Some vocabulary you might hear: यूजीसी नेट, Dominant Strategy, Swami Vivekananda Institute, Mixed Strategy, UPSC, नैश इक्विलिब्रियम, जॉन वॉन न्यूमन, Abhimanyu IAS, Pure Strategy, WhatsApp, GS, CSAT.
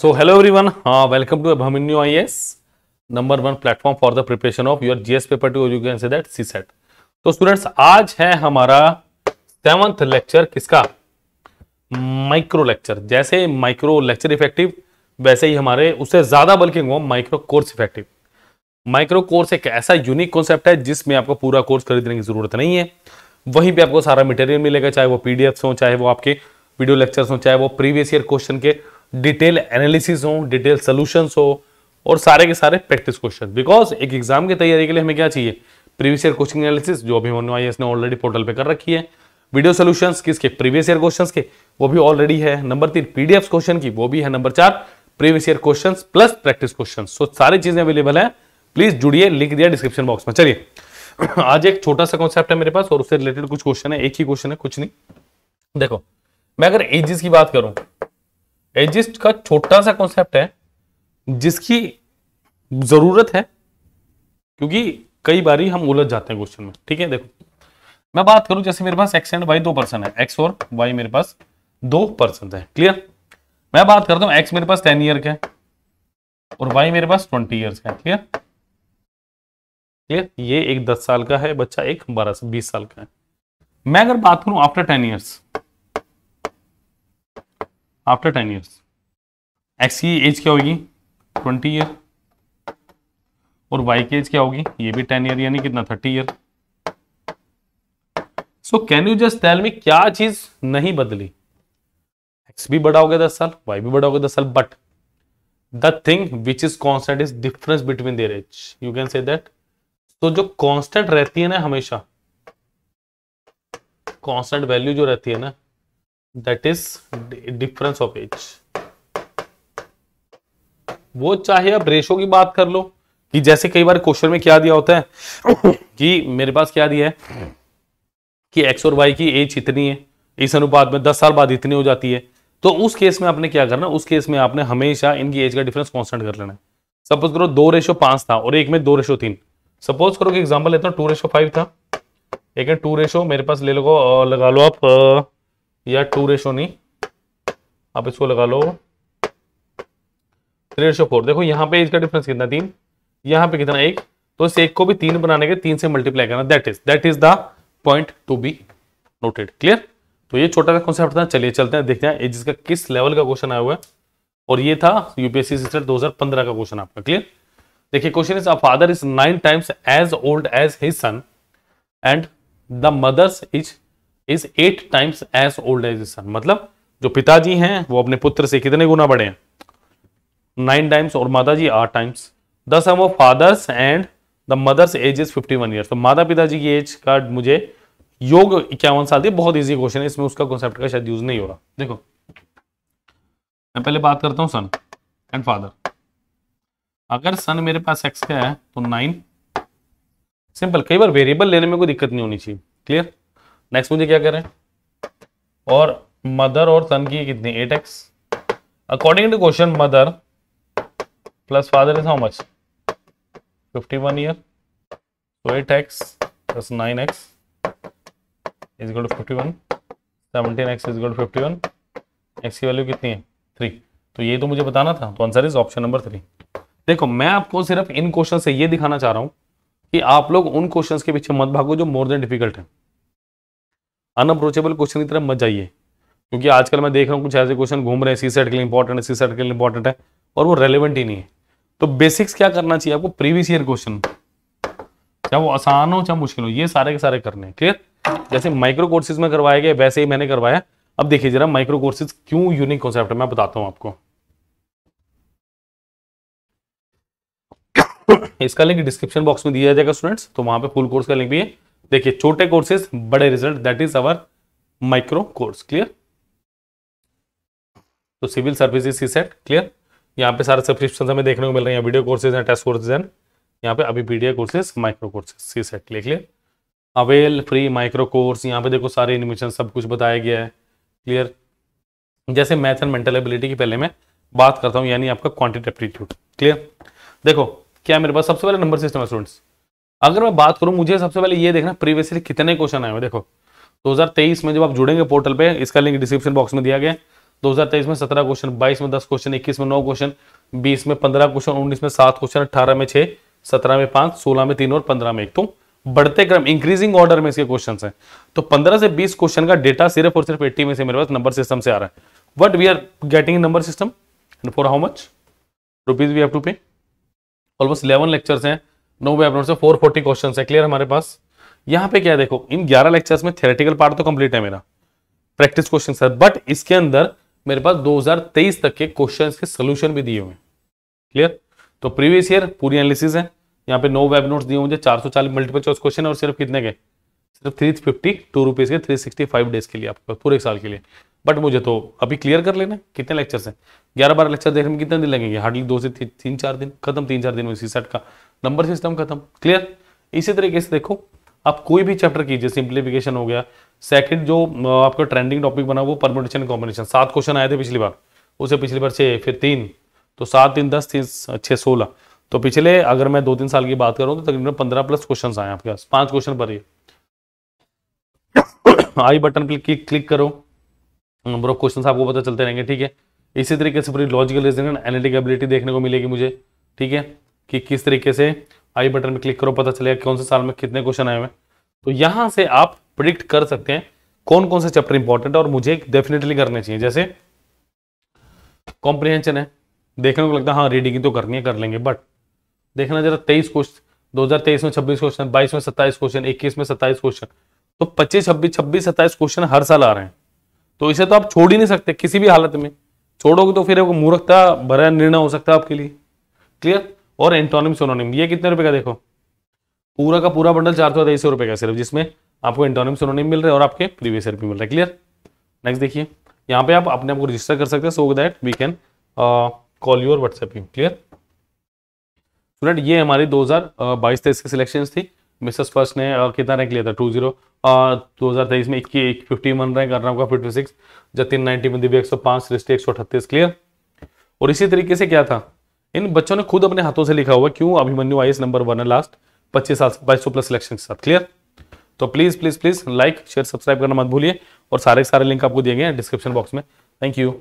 So hello everyone, welcome to Abhimanyu IAS, number one platform for the preparation of your GS paper 2 or you can say that CSAT. तो students आज है हमारा 7th lecture किसका, micro lecture. जैसे micro lecture effective वैसे ही हमारे उससे ज्यादा बल्कि वो micro course effective. Micro course एक ऐसा यूनिक कॉन्सेप्ट है जिसमें आपको पूरा कोर्स खरीदने की जरूरत नहीं है, वहीं पे आपको सारा मटेरियल मिलेगा, चाहे वो पीडीएफ्स हो, चाहे वो आपके वीडियो लेक्चर्स हो, चाहे वो प्रीवियस ईयर क्वेश्चन के डिटेल एनालिसिस हो, डिटेल सोल्यूशंस हो और सारे के सारे प्रैक्टिस क्वेश्चन। बिकॉज एक एग्जाम की तैयारी के लिए हमें क्या चाहिए, प्रीवियस ईयर क्वेश्चन एनालिसिस जो अभिमन्यु आईएएस ने ऑलरेडी पोर्टल पे कर रखी है, वीडियो सोल्यूशंस किसके, प्रीवियस ईयर क्वेश्चंस के, वो भी ऑलरेडी है। नंबर 3 पीडीएफ क्वेश्चन की, वो भी है। Number 4 previous year question plus practice question. So सारी चीजें अवेलेबल है, प्लीज जुड़िए, लिंक दिया डिस्क्रिप्शन बॉक्स में। चलिए आज एक छोटा सा कॉन्सेप्ट है मेरे पास और उससे रिलेटेड कुछ क्वेश्चन है, एक ही क्वेश्चन है, कुछ नहीं। देखो मैं अगर एजिस की बात करूं, एजिस्ट का छोटा सा कॉन्सेप्ट है जिसकी जरूरत है क्योंकि कई बारी हम उलझ जाते हैं क्वेश्चन में। ठीक है, देखो मैं बात करूं, जैसे मेरे पास एक्स एंड वाई दो पर्सन है, एक्स और वाई मेरे पास दो पर्सन है, क्लियर। मैं बात करता हूं, एक्स मेरे पास 10 ईयर का है और वाई मेरे पास 20 ईयर्स का है, क्लियर क्लियर। ये एक 10 साल का है बच्चा, एक 12 से 20 साल का है। मैं अगर बात करूं after 10 years, after 10 years X की एज क्या होगी, 20 ईयर और वाई की एज क्या होगी, ये भी 10 ईयर यानी कितना, 30 year. So can you just tell me क्या चीज नहीं बदली, एक्स भी बड़ा हो गया 10 साल, वाई भी बड़ा हो गया 10 साल, but the thing which is constant is difference between their age, you can say that. तो जो कॉन्स्टेंट रहती है ना, हमेशा कॉन्स्टेंट वैल्यू जो रहती है ना, that is difference of age. वो चाहे आप रेशो की बात कर लो कि जैसे कई बार क्वेश्चन में क्या दिया होता है कि मेरे पास क्या दिया है कि एक्स और वाई की एज इतनी है, इस अनुपात में 10 साल बाद इतनी हो जाती है, तो उस केस में आपने क्या करना, उस केस में आपने हमेशा इनकी एज का डिफरेंस कॉन्स्टेंट कर लेना है। सपोज करो 2:5 था और एक में 2:3, सपोज करो कि एग्जाम्पल लेता हूँ 2:5 था, एक 2 मेरे पास ले लो, लगा लो आप, या 2 नहीं, आप इसको लगा लो 3:4। देखो यहाँ पे एज का डिफरेंस कितना, 3, यहाँ पे कितना, 1, तो इस 1 को भी 3 बनाने के 3 से मल्टीप्लाई करना, that is the point to be noted, clear. तो ये छोटा सा कॉन्सेप्ट था। चलिए चलते हैं, देखते हैं एजिस का किस लेवल का क्वेश्चन आया हुआ है, और ये था यूपीएससी सीसेट 2015 का क्वेश्चन आपका, क्लियर। देखिए question is, a father is 9 times as old as his son and the mother's is 8 times as old as his son. मतलब जो पिताजी हैं वो अपने पुत्र से कितने गुना बड़े हैं, 9 टाइम्स, और माताजी 8 times. The sum of father's and the mother's age is 51 years. तो माता पिताजी की एज का मुझे योग 51 साल दी। बहुत इजी क्वेश्चन है, इसमें उसका कॉन्सेप्ट का शायद यूज नहीं हो रहा। देखो मैं पहले बात करता हूँ सन एंड फादर। अगर सन मेरे पास एक्स का है तो 9, सिंपल, कई बार वेरिएबल लेने में कोई दिक्कत नहीं होनी चाहिए, क्लियर। नेक्स्ट मुझे क्या करें, और मदर और सन की कितनी, 8x। According to question mother plus father is how much, 51 year, तो 8x plus 9x is equal to 51, 17x is equal to 51, x की वैल्यू कितनी है, 3। तो ये तो मुझे बताना था, तो आंसर इज ऑप्शन नंबर 3। देखो मैं आपको सिर्फ इन क्वेश्चन से ये दिखाना चाह रहा हूँ कि आप लोग उन क्वेश्चन के पीछे मत भागो जो मोर देन डिफिकल्ट है, अनअप्रोचेबल क्वेश्चन की तरफ मत जाइए, क्योंकि आजकल मैं देख रहा हूँ कुछ ऐसे क्वेश्चन घूम रहे हैं, सीसेट के लिए इंपॉर्टेंट है, सीसेट के लिए इंपॉर्टेंट है, और वो रेलेवेंट ही नहीं है। तो बेसिक्स क्या करना चाहिए आपको, प्रीवियस ईयर क्वेश्चन, चाहे वो आसान हो चाहे मुश्किल हो, ये सारे के सारे करने हैं, क्लियर। जैसे माइक्रो कोर्सेज में करवाया गया वैसे ही मैंने करवाया। अब देखिए जरा माइक्रो कोर्सेज क्यों यूनिक कॉन्सेप्ट है, मैं बताता हूँ आपको। इसका लिंक डिस्क्रिप्शन बॉक्स में दिया जाएगा स्टूडेंट्स, तो वहां पर फुल कोर्स का लिंक भी है। देखिए छोटे कोर्सेज बड़े result, that is our micro course, clear. तो सिविल सर्विसेज सीसेट, क्लियर। यहाँ पे सारे सब्सक्रिप्शन हमें देखने को मिल रहे हैं, वीडियो कोर्सेज हैं, टेस्ट कोर्सेज हैं, यहाँ पे अभी PDF courses, micro courses CSAT, clear clear. Avail free micro course, यहाँ पे देखो सारे एनिमेशन सब कुछ बताया गया है, क्लियर। जैसे मैथ एंड मेंटल एबिलिटी की पहले मैं बात करता हूँ, यानी आपका क्वांटिटी एप्टीट्यूड, क्लियर। देखो क्या मेरे पास सबसे पहले नंबर सिस्टम है स्टूडेंट्स। अगर मैं बात करूं, मुझे सबसे पहले ये देखना प्रीवियस ईयर कितने क्वेश्चन आए हुए। देखो 2023 में जब आप जुड़ेंगे पोर्टल पे, इसका लिंक डिस्क्रिप्शन बॉक्स में दिया गया, 2023 में 17 क्वेश्चन, 22 में 10 क्वेश्चन, 21 में 9 क्वेश्चन, 20 में 15 क्वेश्चन, 19 में 7 क्वेश्चन, 18 में 6, 17 में 5, 16 में 3 और 15 में 1। तो बढ़ते क्रम इंक्रीजिंग ऑर्डर में इसके क्वेश्चन हैं। तो 15 से 20 क्वेश्चन का डेटा सिर्फ और सिर्फ 80 में से मेरे पास नंबर सिस्टम से आ रहा है। What we are getting number system and for how much rupees we have to pay. Almost 11 lectures हैं, 9 वेब नोट्स हैं, 440 क्वेश्चन है। क्लियर हमारे पास। यहाँ पे क्या देखो, इन 11 लेक्चर्स में थ्योरेटिकल पार्ट तो कंप्लीट है मेरा, प्रैक्टिस क्वेश्चन सर, बट इसके अंदर मेरे पास 2023 तक के क्वेश्चंस के सॉल्यूशन भी दिए हुए हैं। क्लियर। तो प्रीवियस ईयर पूरी एनालिसिस है। यहाँ पे 9 वेब नोट्स दिए मुझे, 440 मल्टीपल चॉइस क्वेश्चन है और सिर्फ कितने के, सिर्फ 352 रुपीज के 365 डेज के लिए, आपके पूरे साल के लिए। बट मुझे तो अभी क्लियर कर लेना कितने लेक्चर्स हैं, 11-12 लेक्चर देखने में कितने दिन लगेंगे, हार्डली 2 से 3-4 दिन खत्म, 3-4 दिन में CSAT का नंबर सिस्टम खत्म। क्लियर। इसी तरीके से देखो आप कोई भी चैप्टर कीजिए, सिंप्लीफिकेशन हो गया। सेकंड जो आपका ट्रेंडिंग टॉपिक बना वो परम्यूटेशन कॉम्बिनेशन, 7 क्वेश्चन आए थे पिछली बार, उसे पिछली बार 6, फिर 3, तो 7, 3, 10, 3, 6, 16। तो पिछले अगर मैं 2-3 साल की बात करूं तो तकरीबन 15+ क्वेश्चन आए आपके पास, 5 क्वेश्चन पर ये। आई बटन पर क्लिक करो, नंबर ऑफ क्वेश्चन आपको पता चलते रहेंगे। ठीक है। इसी तरीके से पूरी लॉजिकल रीजनिंग एनालिटिकल एबिलिटी देखने को मिलेगी मुझे। ठीक है कि किस तरीके से आई बटन पे क्लिक करो पता चलेगा कौन से साल में कितने क्वेश्चन आए हुए। तो यहाँ से आप प्रिडिक्ट कर सकते हैं कौन कौन से चैप्टर इंपॉर्टेंट और मुझे डेफिनेटली करने चाहिए। जैसे कॉम्प्रिहेंशन है, देखने को लगता है हाँ रीडिंग तो करनी है, कर लेंगे। बट देखना जरा 2023 में 26 क्वेश्चन, 22 में 27 क्वेश्चन, 21 में 27 क्वेश्चन, तो 25, 26, 27 क्वेश्चन हर साल आ रहे हैं। तो इसे तो आप छोड़ ही नहीं सकते किसी भी हालत में। छोड़ोगे तो फिर मूर्खता भरा निर्णय हो सकता है आपके लिए। क्लियर। और एंटोनिम सिनोनिम, ये कितने रुपए का देखो, पूरा का पूरा बंडल 423 रुपए का सिर्फ, जिसमें आपको एंटोनिम सिनोनिम मिल रहे हैं और आपके प्रीवियस ईयर भी मिल रहा है। क्लियर। नेक्स्ट देखिए, यहाँ पे आप अपने आप को रजिस्टर कर सकते हैं so that we can call you और व्हाट्सएप यू। क्लियर स्टूडेंट, ये हमारी 2022-23 की सिलेक्शन थी। मिसेस फर्स्ट ने कितना रैंक लिया था, 2023 में 51 रैंक, अर्णव का 56, जतिन 90 में, दिव्य 105, सृष्टि 138। क्लियर। और इसी तरीके से क्या था, इन बच्चों ने खुद अपने हाथों से लिखा हुआ क्यों अभिमन्यु IAS नंबर 1 है लास्ट 25 साल 2200+ सिलेक्शन के साथ। क्लियर। तो please please please like share subscribe करना मत भूलिए, और सारे लिंक आपको दिए गए हैं डिस्क्रिप्शन बॉक्स में। Thank you.